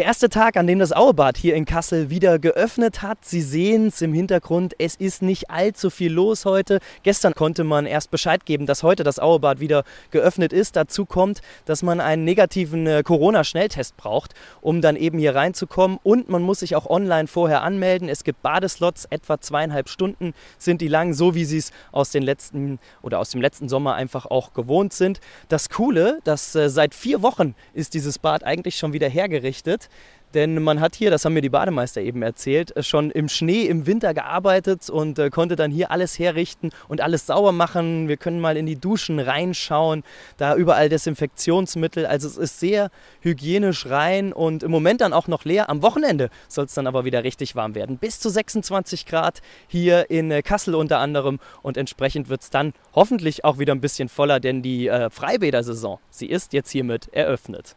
Der erste Tag, an dem das Auebad hier in Kassel wieder geöffnet hat. Sie sehen es im Hintergrund, es ist nicht allzu viel los heute. Gestern konnte man erst Bescheid geben, dass heute das Auebad wieder geöffnet ist. Dazu kommt, dass man einen negativen Corona-Schnelltest braucht, um dann eben hier reinzukommen. Und man muss sich auch online vorher anmelden. Es gibt Badeslots, etwa 2,5 Stunden sind die lang, so wie sie es aus dem letzten Sommer einfach auch gewohnt sind. Das Coole, dass seit 4 Wochen ist dieses Bad eigentlich schon wieder hergerichtet. Denn man hat hier, das haben mir die Bademeister eben erzählt, schon im Schnee im Winter gearbeitet und konnte dann hier alles herrichten und alles sauber machen. Wir können mal in die Duschen reinschauen, da überall Desinfektionsmittel. Also es ist sehr hygienisch rein und im Moment dann auch noch leer. Am Wochenende soll es dann aber wieder richtig warm werden. Bis zu 26 Grad hier in Kassel unter anderem. Und entsprechend wird es dann hoffentlich auch wieder ein bisschen voller, denn die Freibädersaison, sie ist jetzt hiermit eröffnet.